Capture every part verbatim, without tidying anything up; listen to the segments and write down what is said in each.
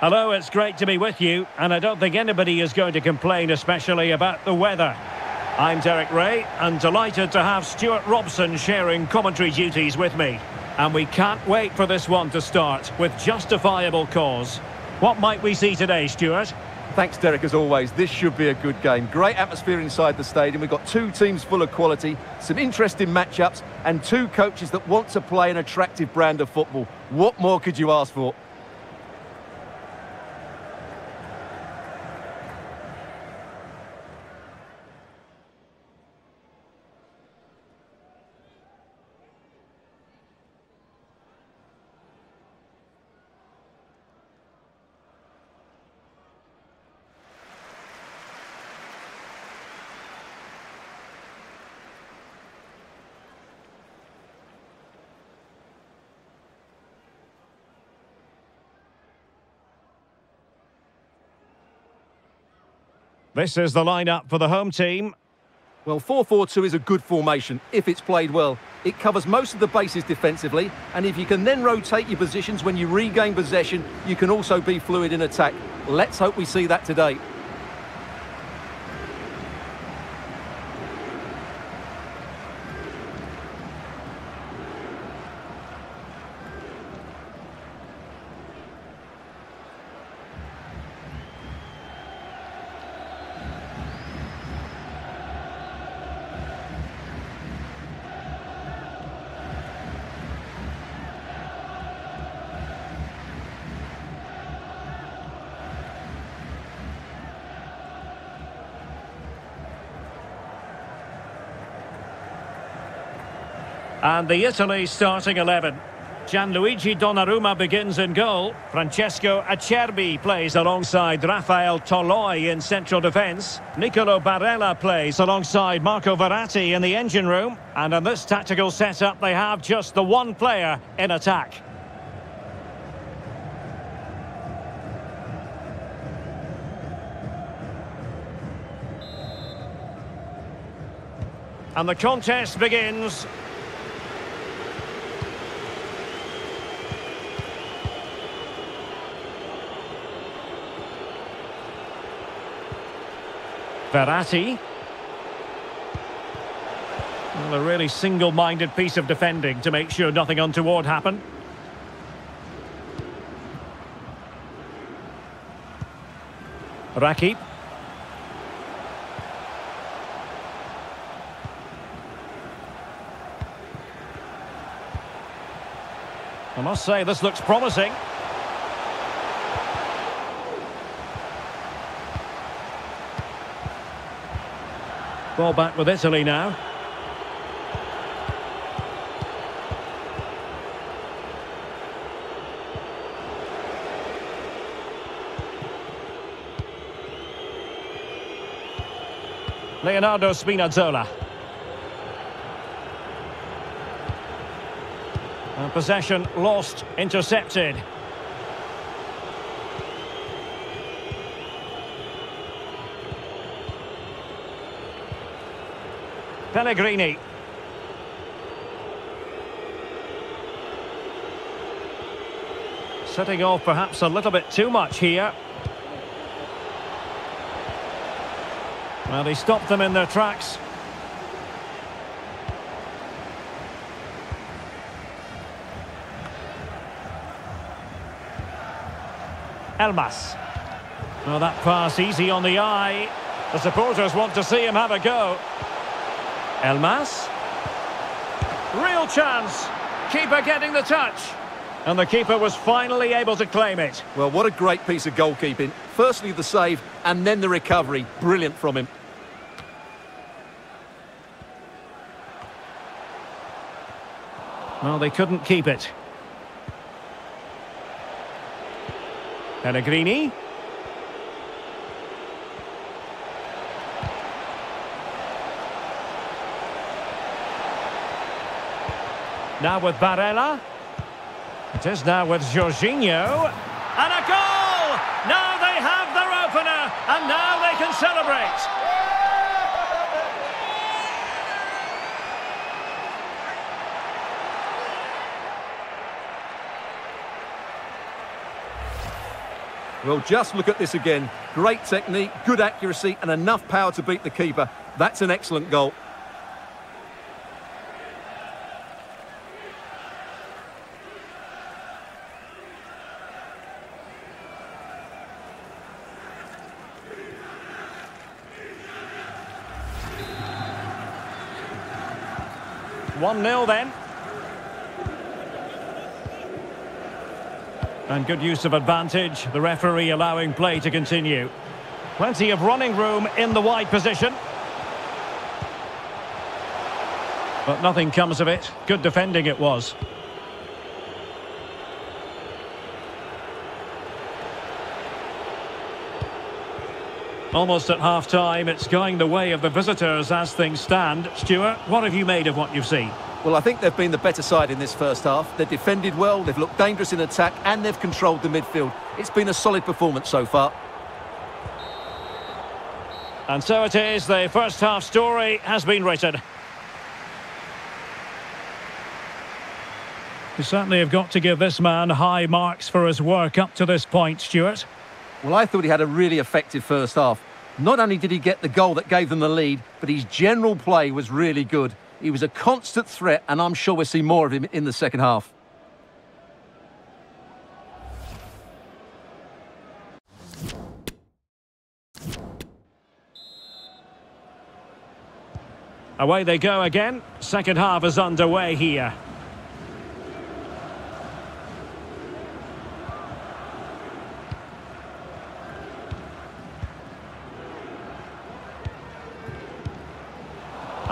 Hello, it's great to be with you, and I don't think anybody is going to complain, especially about the weather. I'm Derek Ray, and delighted to have Stuart Robson sharing commentary duties with me. And we can't wait for this one to start, with justifiable cause. What might we see today, Stuart? Thanks, Derek, as always. This should be a good game. Great atmosphere inside the stadium. We've got two teams full of quality, some interesting matchups, and two coaches that want to play an attractive brand of football. What more could you ask for? This is the lineup for the home team. Well, four four two is a good formation if it's played well. It covers most of the bases defensively, and if you can then rotate your positions when you regain possession, you can also be fluid in attack. Let's hope we see that today. And the Italy starting eleven. Gianluigi Donnarumma begins in goal. Francesco Acerbi plays alongside Rafael Toloi in central defence. Nicolo Barella plays alongside Marco Verratti in the engine room. And in this tactical setup, they have just the one player in attack. And the contest begins. Verratti. Well, a really single-minded piece of defending to make sure nothing untoward happened. Rakip. I must say, this looks promising. Ball back with Italy now. Leonardo Spinazzola. And possession lost, intercepted. Pellegrini. Setting off perhaps a little bit too much here. Well, he stopped them in their tracks. Elmas. Well, that pass easy on the eye. The supporters want to see him have a go. Elmas. Real chance. Keeper getting the touch. And the keeper was finally able to claim it. Well, what a great piece of goalkeeping. Firstly, the save, and then the recovery. Brilliant from him. Well, they couldn't keep it. Pellegrini. Now with Barella. It is now with Jorginho. And a goal! Now they have their opener, and now they can celebrate. Well, just look at this again. Great technique, good accuracy, and enough power to beat the keeper. That's an excellent goal. one nil then. And good use of advantage, the referee allowing play to continue. Plenty of running room in the wide position. But nothing comes of it. Good defending it was. Almost at half-time, it's going the way of the visitors as things stand. Stuart, what have you made of what you've seen? Well, I think they've been the better side in this first half. They've defended well, they've looked dangerous in attack, and they've controlled the midfield. It's been a solid performance so far. And so it is, the first half story has been written. You certainly have got to give this man high marks for his work up to this point, Stuart. Well, I thought he had a really effective first half. Not only did he get the goal that gave them the lead, but his general play was really good. He was a constant threat, and I'm sure we'll see more of him in the second half. Away they go again. Second half is underway here.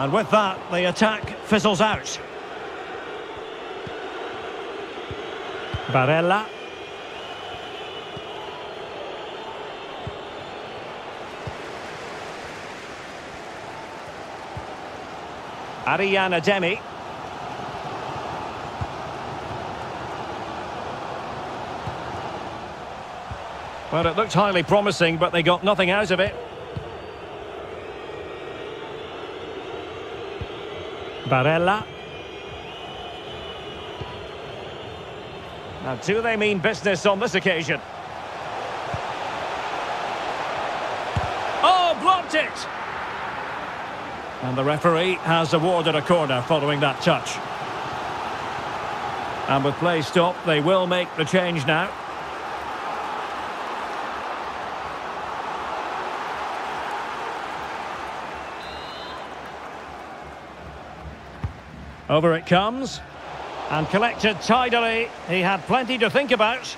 And with that, the attack fizzles out. Barella. Arianna Demme. Well, it looked highly promising, but they got nothing out of it. Barella. Now, do they mean business on this occasion? Oh, blocked it! And the referee has awarded a corner following that touch. And with play stopped, they will make the change now. Over it comes, and collected tidily. He had plenty to think about.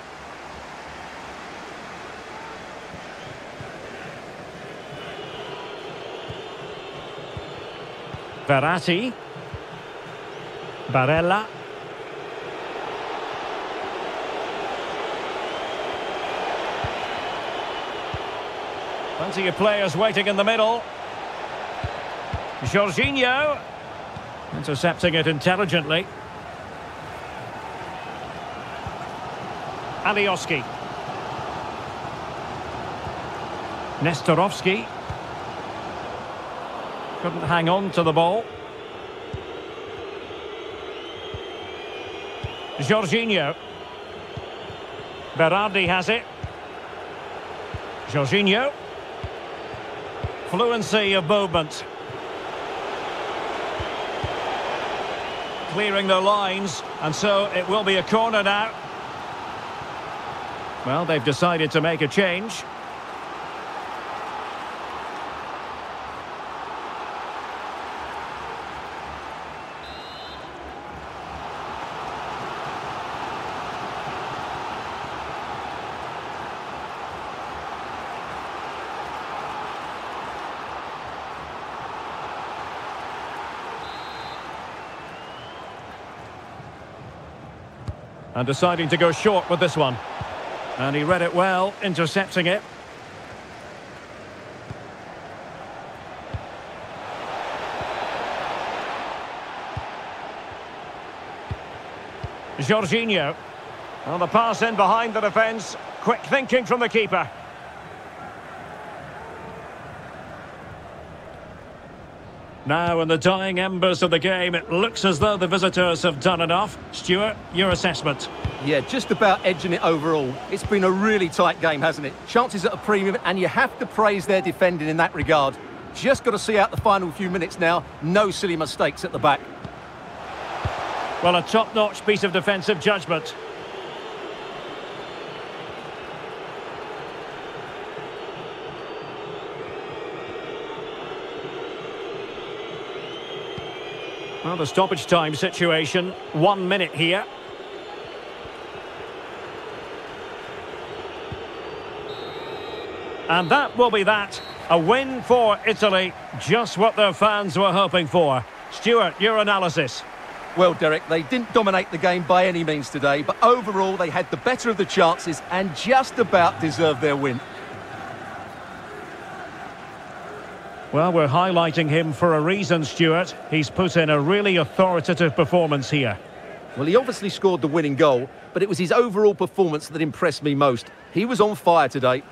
Verratti. Barella. Plenty of players waiting in the middle. Jorginho. Intercepting it intelligently. Alioski. Nestorovski. Couldn't hang on to the ball. Jorginho. Berardi has it. Jorginho. Fluency of movement. Clearing their lines, and so it will be a corner now. Well, they've decided to make a change. And deciding to go short with this one. And he read it well, intercepting it. Jorginho. On the pass in behind the defence. Quick thinking from the keeper. Now in the dying embers of the game, it looks as though the visitors have done enough. Stuart, your assessment? Yeah, just about edging it overall. It's been a really tight game, hasn't it? Chances at a premium, and you have to praise their defending in that regard. Just got to see out the final few minutes now. No silly mistakes at the back. Well, a top-notch piece of defensive judgment. Well, the stoppage time situation, one minute here. And that will be that. A win for Italy, just what their fans were hoping for. Stuart, your analysis. Well, Derek, they didn't dominate the game by any means today, but overall they had the better of the chances and just about deserved their win. Well, we're highlighting him for a reason, Stuart. He's put in a really authoritative performance here. Well, he obviously scored the winning goal, but it was his overall performance that impressed me most. He was on fire today.